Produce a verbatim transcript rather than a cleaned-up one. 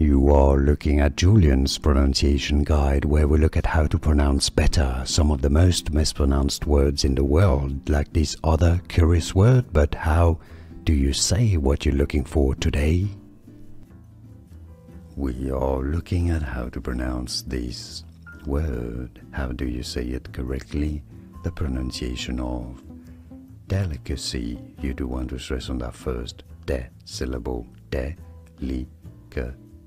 You are looking at Julian's pronunciation guide, where we look at how to pronounce better some of the most mispronounced words in the world, like this other curious word. But how do you say what you're looking for today? We are looking at how to pronounce this word. How do you say it correctly? The pronunciation of delicacy. You do want to stress on that first de syllable. De-li-ca-cy.